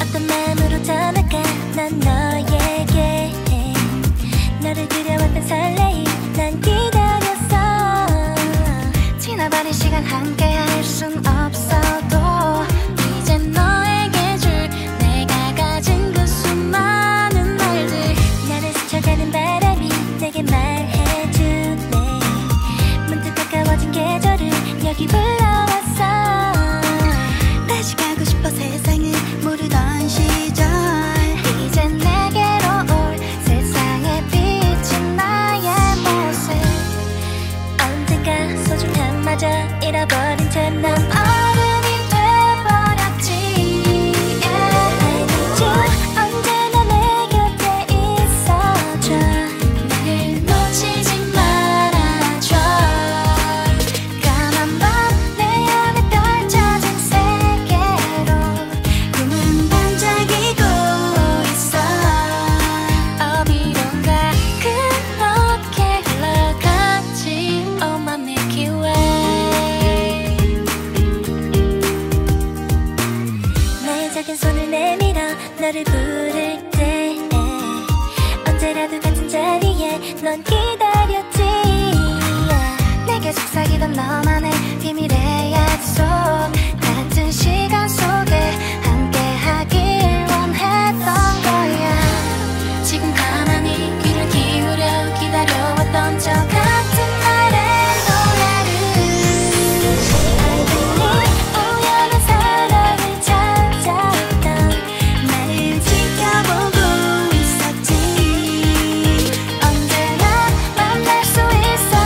어떤 마음으로 담을까 난 너에게 너를 그려왔던 설레임 난 기다렸어 지나버린 시간 함께 할 순 없어도 이젠 너에게 줄 내가 가진 그 수많은 말들 나를 스쳐가는 바람이 내게 말해주네 문득 가까워진 계절을 여기 불러왔어 다시 가고 싶어 세상을 모르던 시절 이젠 내게로 올 세상의 빛은 나의 모습 언젠가 소중함마저 잃어버린 채 난 어른이 돼버렸지 I need you 언제나 내 곁에 있어줘 나를 놓치지 말아줘 까만 밤 내 안에 펼쳐진 세계로 꿈은 반짝이고 있어 어디론가 그렇게 흘러갔지 Oh my Milky Way 나의 작은 손을 내밀어 너를 부를 때 언제라도 같은 자리에 넌 기다렸지 내게 속삭이던 너만의 비밀의 약속 같은 시간 속에 함께하길 원했던 거야 지금 가만히 귀를 기울여 기다려왔던 저 같은 나의 노래를 알겠니 우연한 사랑을 찾았던 나를 지켜보고 있었지 언제나 만날 수 있었던 곳에서 나를 기다리고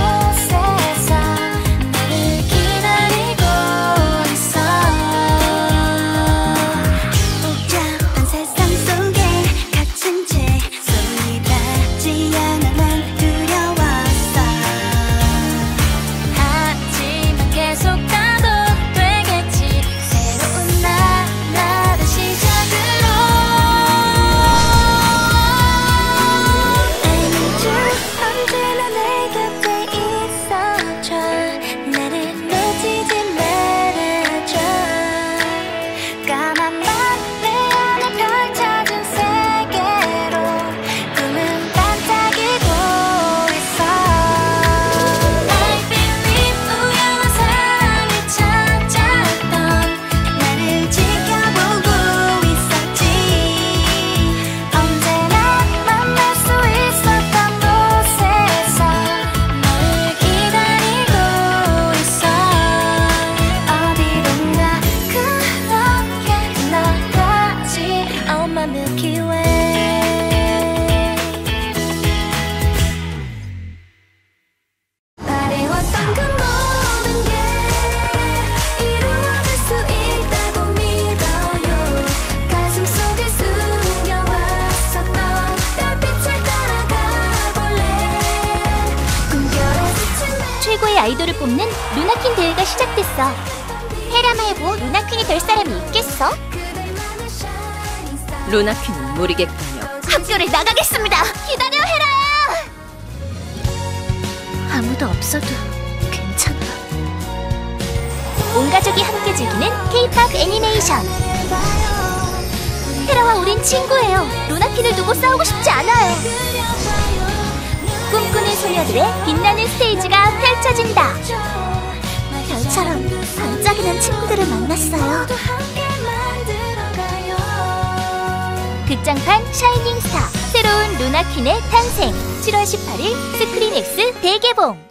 있어 복잡한 세상 속에 갇힌 채 손이 닿지 않아 난 두려웠어 하지만 계속 가도 되겠지 새로운 나의 시작으로 I need you 언제나 내 곁에 있어줘 나를 놓치지 말아줘 까만 밤 내 안에 펼쳐진 세계로 꿈은 반짝이고 있어 I believe 우연한 사랑을 찾았던 나를 지켜보고 있었지 언제나 만날 수 있었던 곳에서 너를 기다리고 있어 어디론가 그렇게 흘러가지 Oh my Milky Way 바래왔던 그 모든 게 이루어질 수 있다고 믿어요 가슴 속에 숨겨왔었던 달빛을 따라가볼래 꿈결에 비친 내 최고의 아이돌을 뽑는 루나퀸 대회가 시작됐어. 헤라 말고 루나퀸이 될 사람이 있겠어? 그들만의 샤이닝스타 루나퀸은 모르겠군요. 학교를 나가겠습니다. 기다려 헤라야. 아무도 없어도 괜찮아. 온 가족이 함께 즐기는 K-POP 애니메이션. 봐요 헤라와 우린 친구예요. 루나퀸을 두고 싸우고 싶지 않아요. 꿈꾸는 소녀들의 빛나는 스테이지가 펼쳐진다. 별처럼 반짝이는 친구들을 만났어요. 함께 만들어가요 극장판 샤이닝스타 새로운 루나퀸의 탄생 7월 18일 스크린X 대개봉.